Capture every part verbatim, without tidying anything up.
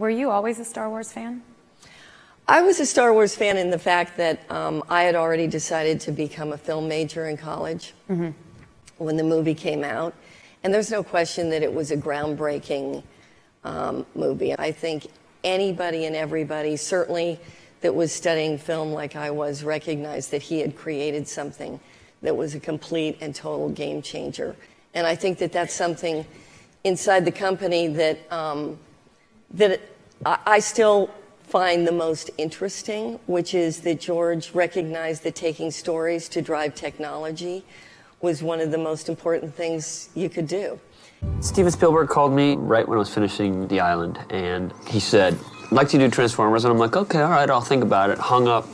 Were you always a Star Wars fan? I was a Star Wars fan in the fact that um, I had already decided to become a film major in college mm-hmm. when the movie came out. And there's no question that it was a groundbreaking um, movie. I think anybody and everybody, certainly that was studying film like I was, recognized that he had created something that was a complete and total game changer. And I think that that's something inside the company that, um, that it, I, I still find the most interesting, which is that George recognized that taking stories to drive technology was one of the most important things you could do. Steven Spielberg called me right when I was finishing The Island, and he said, I'd like to do Transformers, and I'm like, okay, all right, I'll think about it. Hung up,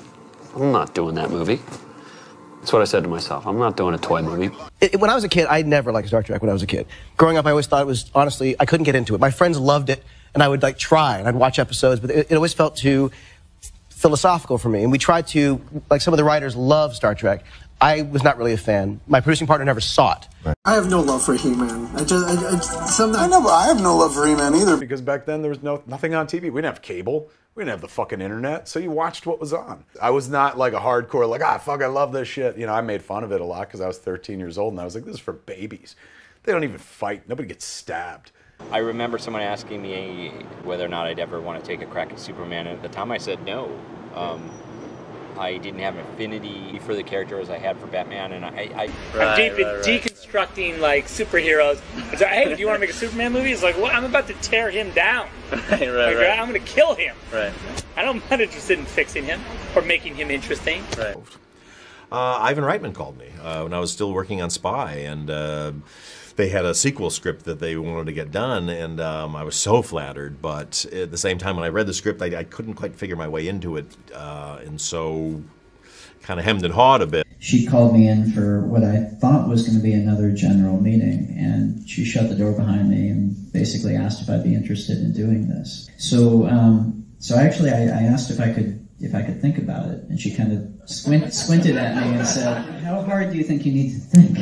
I'm not doing that movie. That's what I said to myself. I'm not doing a toy movie. It, when I was a kid, I never liked Star Trek when I was a kid. Growing up, I always thought it was, honestly, I couldn't get into it. My friends loved it, and I would, like, try, and I'd watch episodes, but it, it always felt too philosophical for me. And we tried to, like, some of the writers love Star Trek. I was not really a fan. My producing partner never saw it. Right. I have no love for He-Man. I just, I, I, sometimes... I know, I have no love for He-Man either. Because back then, there was no, nothing on T V. We didn't have cable. We didn't have the fucking internet, so you watched what was on. I was not like a hardcore, like, ah, fuck, I love this shit. You know, I made fun of it a lot because I was thirteen years old, and I was like, this is for babies. They don't even fight. Nobody gets stabbed. I remember someone asking me whether or not I'd ever want to take a crack at Superman, and at the time I said no. Um, I didn't have an affinity for the characters I had for Batman, and I... I right, I'm deep, right, right. deconstructing, like, superheroes. It's like, hey, do you want to make a Superman movie? It's like, well, I'm about to tear him down. Right, right, like, right. I'm going to kill him. Right. I'm not interested in fixing him or making him interesting. Right. Uh, Ivan Reitman called me uh, when I was still working on Spy, and... Uh, they had a sequel script that they wanted to get done, and um, I was so flattered, but at the same time when I read the script, I, I couldn't quite figure my way into it, uh, and so kind of hemmed and hawed a bit. She called me in for what I thought was going to be another general meeting, and she shut the door behind me and basically asked if I'd be interested in doing this. So, um, so actually I, I asked if I could if I could think about it, and she kind of squint, squinted at me and said, how hard do you think you need to think?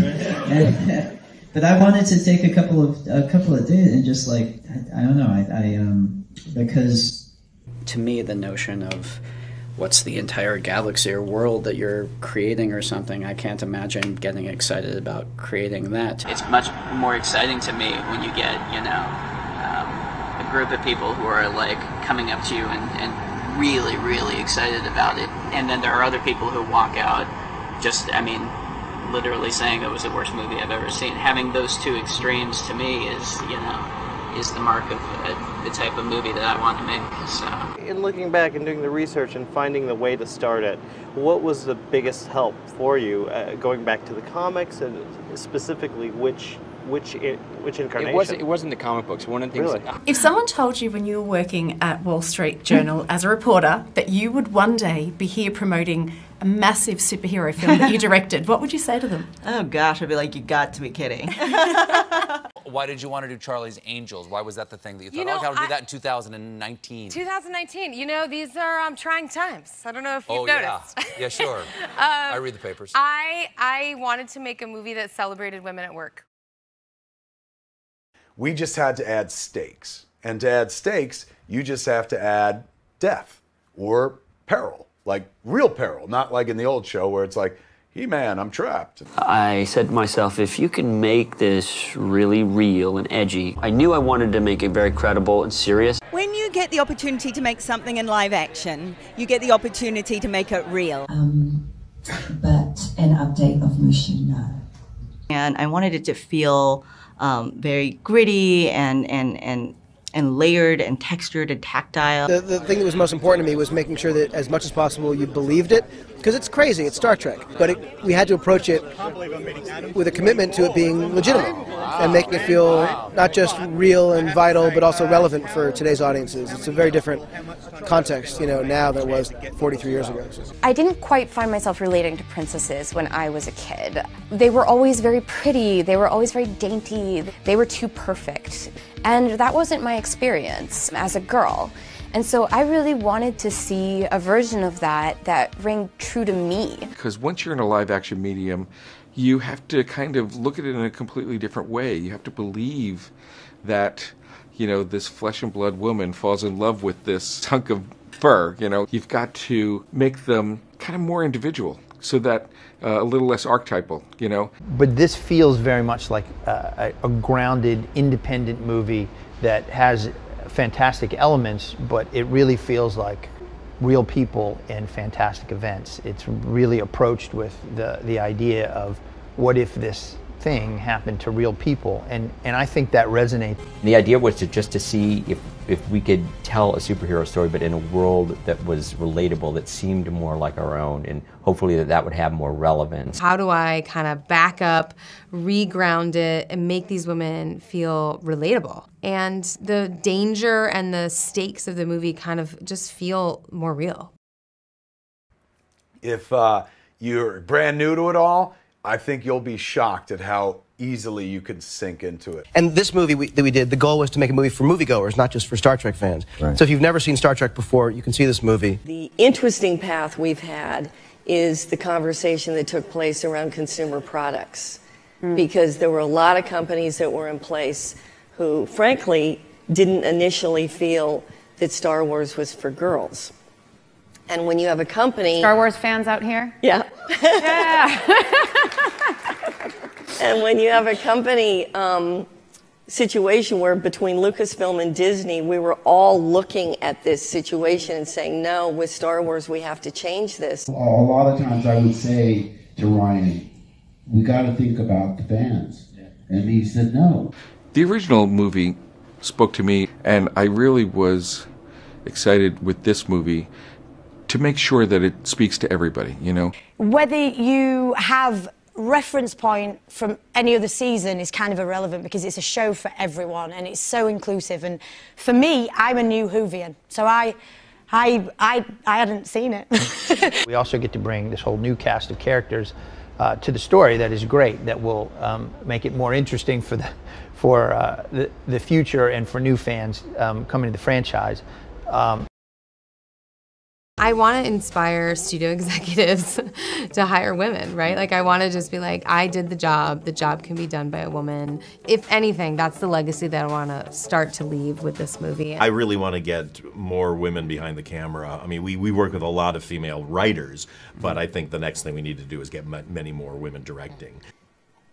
And, but I wanted to take a couple of a couple of days and just like I, I don't know I, I um because to me the notion of what's the entire galaxy or world that you're creating or something, I can't imagine getting excited about creating that. It's much more exciting to me when you get you know um, a group of people who are like coming up to you and, and really really excited about it, and then there are other people who walk out just I mean. literally saying that was the worst movie I've ever seen. Having those two extremes to me is, you know, is the mark of uh, the type of movie that I want to make. So. In looking back and doing the research and finding the way to start it, what was the biggest help for you uh, going back to the comics and specifically which which it, which incarnation? It wasn't, it wasn't the comic books. One of the things. Really? That, uh, if someone told you when you were working at Wall Street Journal as a reporter that you would one day be here promoting a massive superhero film that you directed, what would you say to them? Oh gosh, I'd be like, you got to be kidding. Why did you want to do Charlie's Angels? Why was that the thing that you thought, you know, oh, okay, I would do that in two thousand nineteen? two thousand nineteen, you know, these are um, trying times. I don't know if you've oh, noticed. Yeah, yeah sure. um, I read the papers. I, I wanted to make a movie that celebrated women at work. We just had to add stakes. And to add stakes, you just have to add death or peril, like real peril, not like in the old show where it's like, He-Man, I'm trapped. I said to myself, if you can make this really real and edgy, I knew I wanted to make it very credible and serious. When you get the opportunity to make something in live action, you get the opportunity to make it real. Um, but an update of Machine, no. And I wanted it to feel Um, very gritty and, and, and, and layered and textured and tactile. The, the thing that was most important to me was making sure that as much as possible you believed it, because it's crazy, it's Star Trek, but it, we had to approach it with a commitment to it being legitimate and making it feel not just real and vital, but also relevant for today's audiences. It's a very different context, you know, now than it was forty-three years ago. I didn't quite find myself relating to princesses when I was a kid. They were always very pretty, they were always very dainty, they were too perfect. And that wasn't my experience as a girl. And so I really wanted to see a version of that that rang true to me. Because once you're in a live action medium, you have to kind of look at it in a completely different way. You have to believe that you know, this flesh and blood woman falls in love with this chunk of fur, you know, you've got to make them kind of more individual so that uh, a little less archetypal, you know. But this feels very much like uh, a grounded, independent movie that has fantastic elements, but it really feels like real people and fantastic events. It's really approached with the, the idea of what if this thing happened to real people, and, and I think that resonates. The idea was to just to see if, if we could tell a superhero story, but in a world that was relatable, that seemed more like our own, and hopefully that, that would have more relevance. How do I kind of back up, reground it, and make these women feel relatable? And the danger and the stakes of the movie kind of just feel more real. If uh, you're brand new to it all, I think you'll be shocked at how easily you can sink into it. And this movie we, that we did, the goal was to make a movie for moviegoers, not just for Star Trek fans. Right. So if you've never seen Star Trek before, you can see this movie. The interesting path we've had is the conversation that took place around consumer products, mm. because there were a lot of companies that were in place who, frankly, didn't initially feel that Star Wars was for girls. And when you have a company... Star Wars fans out here? Yeah. Yeah. And when you have a company um, situation where between Lucasfilm and Disney, we were all looking at this situation and saying, no, with Star Wars, we have to change this. A lot of times I would say to Ryan, we got to think about the fans. And he said no. The original movie spoke to me, and I really was excited with this movie to make sure that it speaks to everybody, you know? Whether you have reference point from any other season is kind of irrelevant because it's a show for everyone and it's so inclusive. And for me, I'm a new Whovian, so I, I, I, I hadn't seen it. We also get to bring this whole new cast of characters uh, to the story that is great, that will um, make it more interesting for the, for uh, the, the future and for new fans um, coming to the franchise. Um, I want to inspire studio executives to hire women, right? Like, I want to just be like, I did the job, the job can be done by a woman. If anything, that's the legacy that I want to start to leave with this movie. I really want to get more women behind the camera. I mean, we, we work with a lot of female writers, but I think the next thing we need to do is get many more women directing.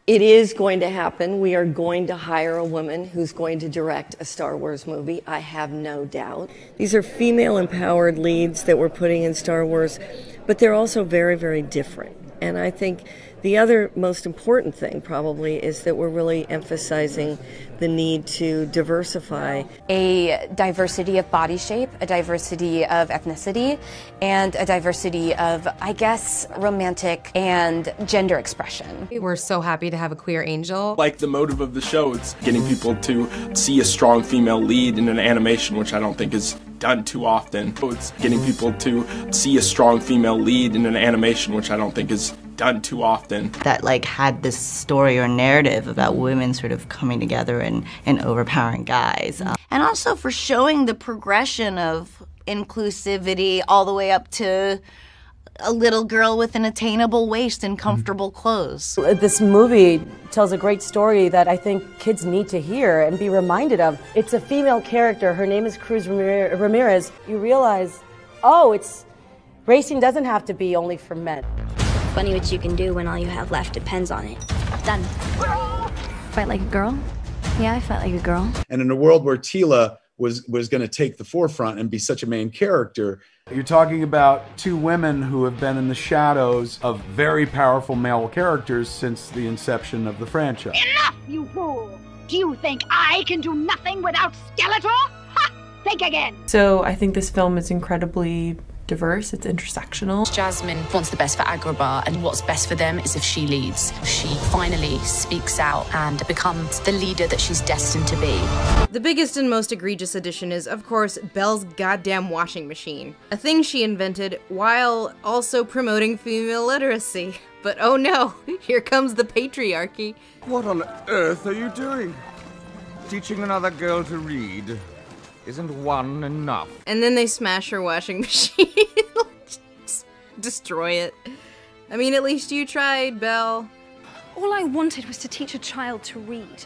It is going to happen. We are going to hire a woman who's going to direct a Star Wars movie. I have no doubt. These are female-empowered leads that we're putting in Star Wars, but they're also very, very different. And I think the other most important thing probably is that we're really emphasizing the need to diversify. A diversity of body shape, a diversity of ethnicity, and a diversity of, I guess, romantic and gender expression. We're so happy to have a queer angel. Like, the motive of the show is getting people to see a strong female lead in an animation, which I don't think is done too often. It's getting people to see a strong female lead in an animation, which I don't think is done too often. That, like, had this story or narrative about women sort of coming together and, and overpowering guys. Um, and also for showing the progression of inclusivity all the way up to a little girl with an attainable waist and comfortable clothes. This movie tells a great story that I think kids need to hear and be reminded of. It's a female character. Her name is Cruz Ramirez. You realize, oh, it's racing doesn't have to be only for men. Funny what you can do when all you have left depends on it. Done. Fight like a girl? Yeah, I fight like a girl. And in a world where Teela was, was going to take the forefront and be such a main character. You're talking about two women who have been in the shadows of very powerful male characters since the inception of the franchise. Enough, you fool! Do you think I can do nothing without Skeletor? Ha! Think again! So I think this film is incredibly diverse, it's intersectional. Jasmine wants the best for Agrabah, and what's best for them is if she leads. She finally speaks out and becomes the leader that she's destined to be. The biggest and most egregious addition is, of course, Belle's goddamn washing machine. A thing she invented while also promoting female literacy. But oh no, here comes the patriarchy. What on earth are you doing? Teaching another girl to read? Isn't one enough? And then they smash her washing machine. Destroy it. I mean, at least you tried, Belle. All I wanted was to teach a child to read.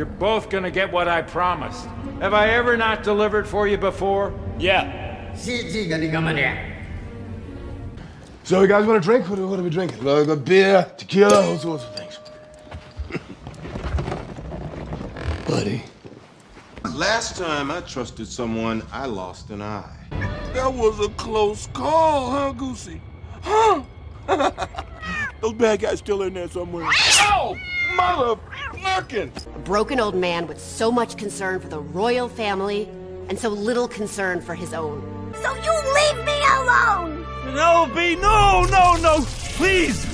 You're both gonna get what I promised. Have I ever not delivered for you before? Yeah. So you guys want a drink? What are, what are we drinking? Like a beer, tequila, all sorts of things. Buddy. Last time I trusted someone, I lost an eye. That was a close call, huh, Goosey? Huh? Those bad guys still in there somewhere. Oh! Motherfucking! A broken old man with so much concern for the royal family and so little concern for his own. So you leave me alone! No, B, no, no, no! Please!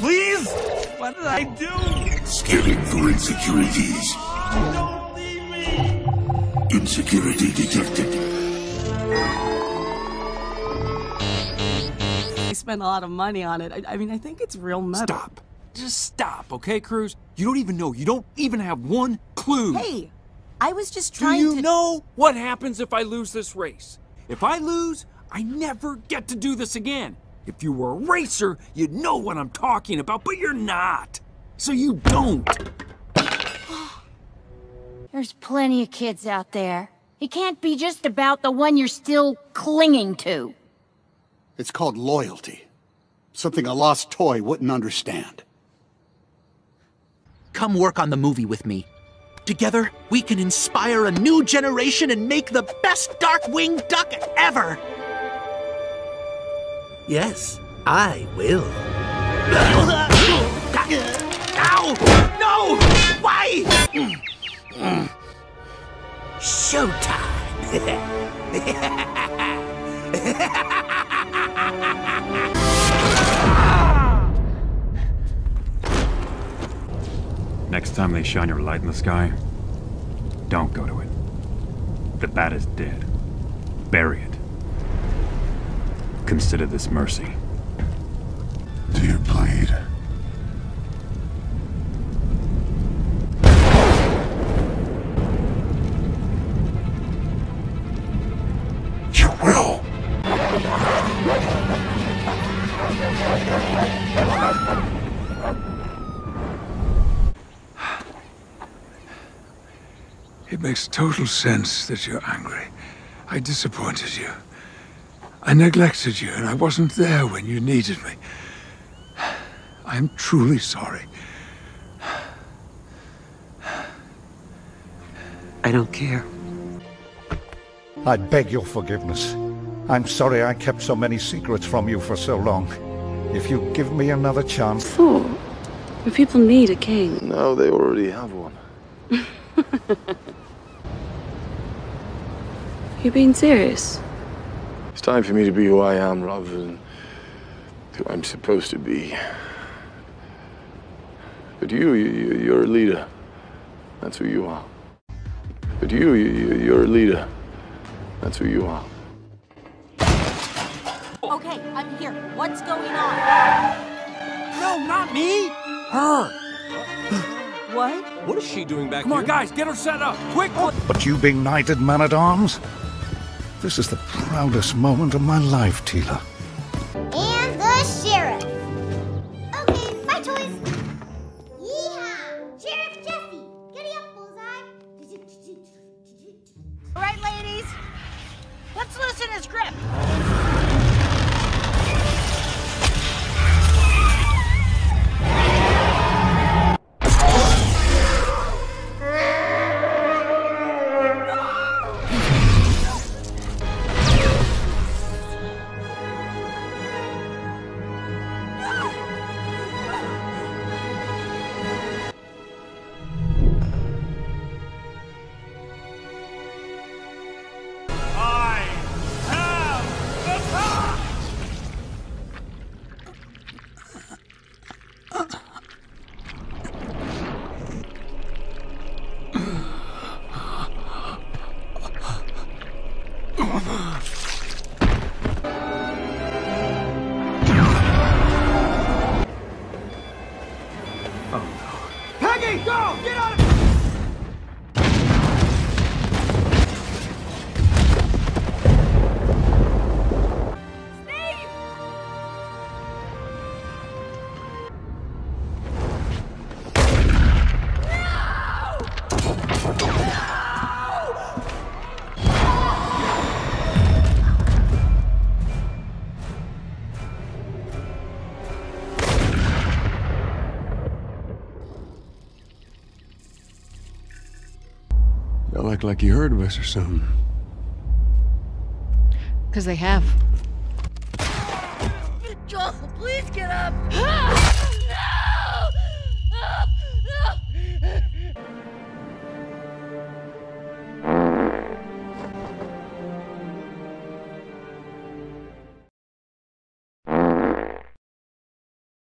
Please! What did I do? Scanning for insecurities. Oh, don't leave me! Insecurity detected. I spent a lot of money on it. I, I mean, I think it's real metal. Stop. Just stop, okay, Cruz? You don't even know. You don't even have one clue. Hey, I was just trying to... Do you to... know what happens if I lose this race? If I lose, I never get to do this again. If you were a racer, you'd know what I'm talking about, but you're not. So you don't. There's plenty of kids out there. It can't be just about the one you're still clinging to. It's called loyalty. Something a lost toy wouldn't understand. Come work on the movie with me. Together, we can inspire a new generation and make the best Darkwing Duck ever! Yes, I will. Ow! No! Why? Showtime! Next time they shine your light in the sky, don't go to it. The bat is dead. Bury it. Consider this mercy. Dear blade. It makes total sense that you're angry. I disappointed you. I neglected you, and I wasn't there when you needed me. I am truly sorry. I don't care. I beg your forgiveness. I'm sorry I kept so many secrets from you for so long. If you give me another chance... Fool. Your people need a king. No, they already have one. You're being serious? It's time for me to be who I am rather than who I'm supposed to be. But you, you you're a leader. That's who you are. But you, you you're a leader. That's who you are. Okay, I'm here. What's going on? No, not me! Her! What? What is she doing back Come here? Come on, guys, get her set up! Quick! Oh. But you being knighted man-at-arms? This is the proudest moment of my life, Teela. And the sheriff. Okay, bye, toys. Yeehaw! Sheriff Jesse, giddy up, bullseye. All right, ladies. Let's loosen his grip. I have I'll act like you heard of us or something. Because they have. Joel, please get up!